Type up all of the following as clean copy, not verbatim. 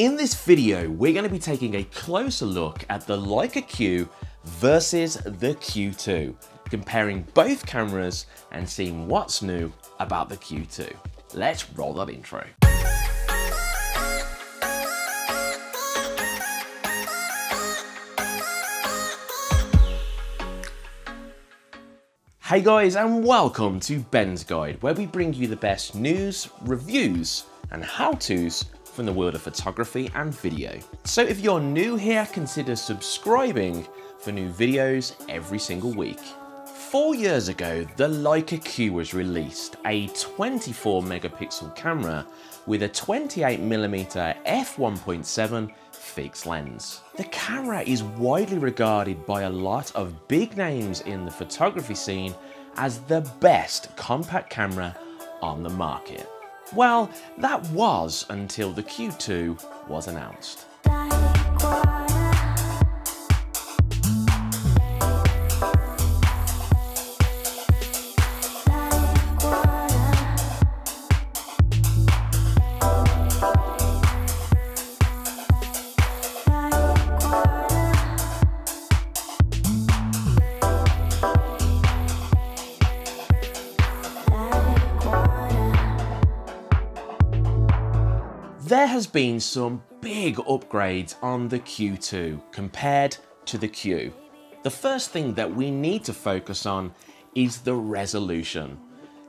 In this video, we're going to be taking a closer look at the Leica Q versus the Q2, comparing both cameras and seeing what's new about the Q2. Let's roll that intro. Hey guys, and welcome to Ben's Guide, where we bring you the best news, reviews, and how-tos from the world of photography and video. So if you're new here, consider subscribing for new videos every single week. 4 years ago, the Leica Q was released, a 24 megapixel camera with a 28mm f1.7 fixed lens. The camera is widely regarded by a lot of big names in the photography scene as the best compact camera on the market. Well, that was until the Q2 was announced. There has been some big upgrades on the Q2 compared to the Q. The first thing that we need to focus on is the resolution.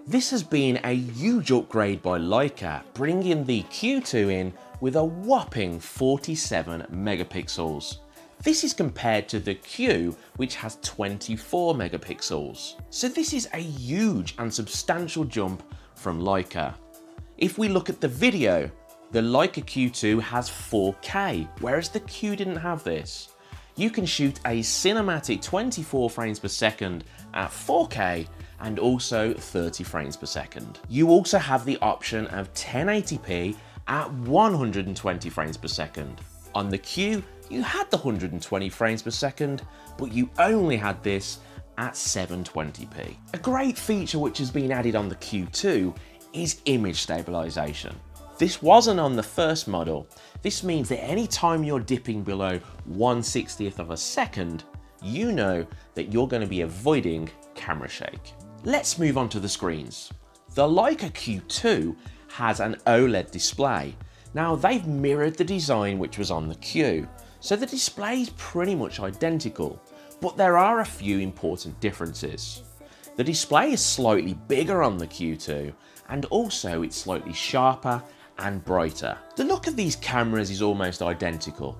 This has been a huge upgrade by Leica, bringing the Q2 in with a whopping 47 megapixels. This is compared to the Q, which has 24 megapixels. So this is a huge and substantial jump from Leica. If we look at the video, the Leica Q2 has 4K, whereas the Q didn't have this. You can shoot a cinematic 24 frames per second at 4K and also 30 frames per second. You also have the option of 1080p at 120 frames per second. On the Q, you had the 120 frames per second, but you only had this at 720p. A great feature which has been added on the Q2 is image stabilization. This wasn't on the first model. This means that any time you're dipping below 1/60th of a second, you know that you're going to be avoiding camera shake. Let's move on to the screens. The Leica Q2 has an OLED display. Now they've mirrored the design which was on the Q, so the display is pretty much identical, but there are a few important differences. The display is slightly bigger on the Q2, and also it's slightly sharper and brighter. The look of these cameras is almost identical.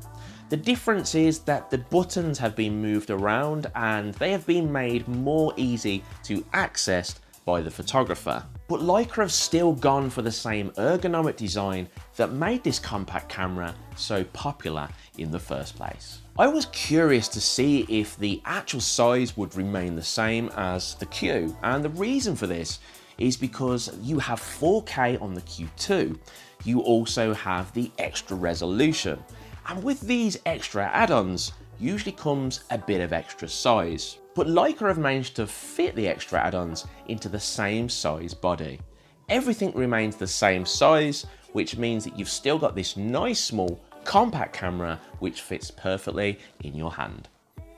The difference is that the buttons have been moved around and they have been made more easy to access by the photographer. But Leica have still gone for the same ergonomic design that made this compact camera so popular in the first place. I was curious to see if the actual size would remain the same as the Q, and the reason for this is because you have 4K on the Q2. You also have the extra resolution. And with these extra add-ons, usually comes a bit of extra size. But Leica have managed to fit the extra add-ons into the same size body. Everything remains the same size, which means that you've still got this nice small compact camera which fits perfectly in your hand.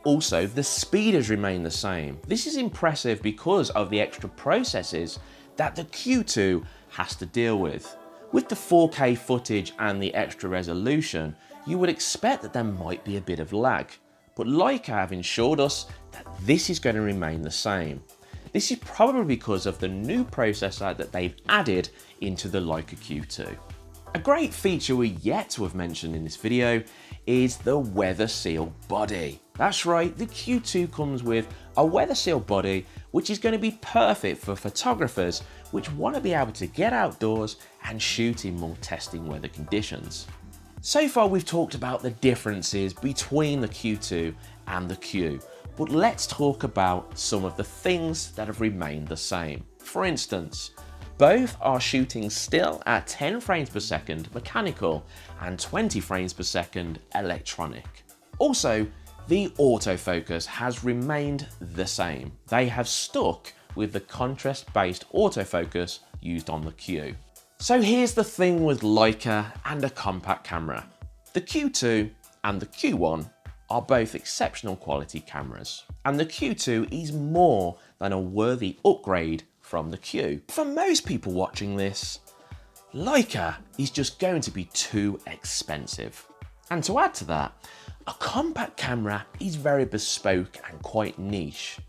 Also, the speed has remained the same. This is impressive because of the extra processes that the Q2 has to deal with. With the 4K footage and the extra resolution, you would expect that there might be a bit of lag, but Leica have ensured us that this is going to remain the same. This is probably because of the new processor that they've added into the Leica Q2. A great feature we're yet to have mentioned in this video is the weather seal body. That's right, the Q2 comes with a weather seal body, which is going to be perfect for photographers which want to be able to get outdoors and shoot in more testing weather conditions. So far we've talked about the differences between the Q2 and the Q, but let's talk about some of the things that have remained the same. For instance, both are shooting still at 10 frames per second mechanical and 20 frames per second electronic. Also, the autofocus has remained the same. They have stuck with the contrast-based autofocus used on the Q. So here's the thing with Leica and a compact camera. The Q2 and the Q1 are both exceptional quality cameras, and the Q2 is more than a worthy upgrade from the Q. For most people watching this, Leica is just going to be too expensive. And to add to that, a compact camera is very bespoke and quite niche.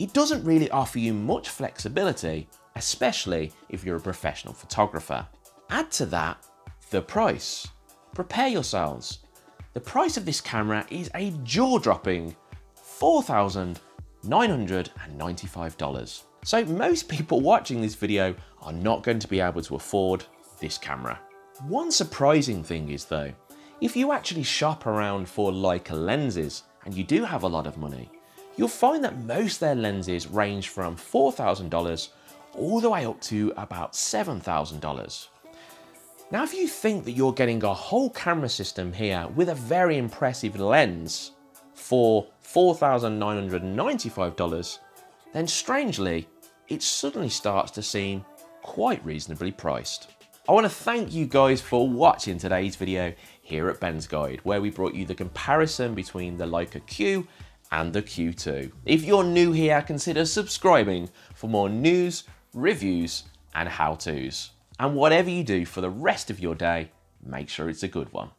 It doesn't really offer you much flexibility, especially if you're a professional photographer. Add to that the price. Prepare yourselves. The price of this camera is a jaw-dropping $4,995. So most people watching this video are not going to be able to afford this camera. One surprising thing is though, if you actually shop around for Leica lenses and you do have a lot of money, you'll find that most of their lenses range from $4,000 all the way up to about $7,000. Now, if you think that you're getting a whole camera system here with a very impressive lens for $4,995, then strangely, it suddenly starts to seem quite reasonably priced. I want to thank you guys for watching today's video here at Ben's Guide, where we brought you the comparison between the Leica Q and the Q2. If you're new here, consider subscribing for more news, reviews, and how-tos. And whatever you do for the rest of your day, make sure it's a good one.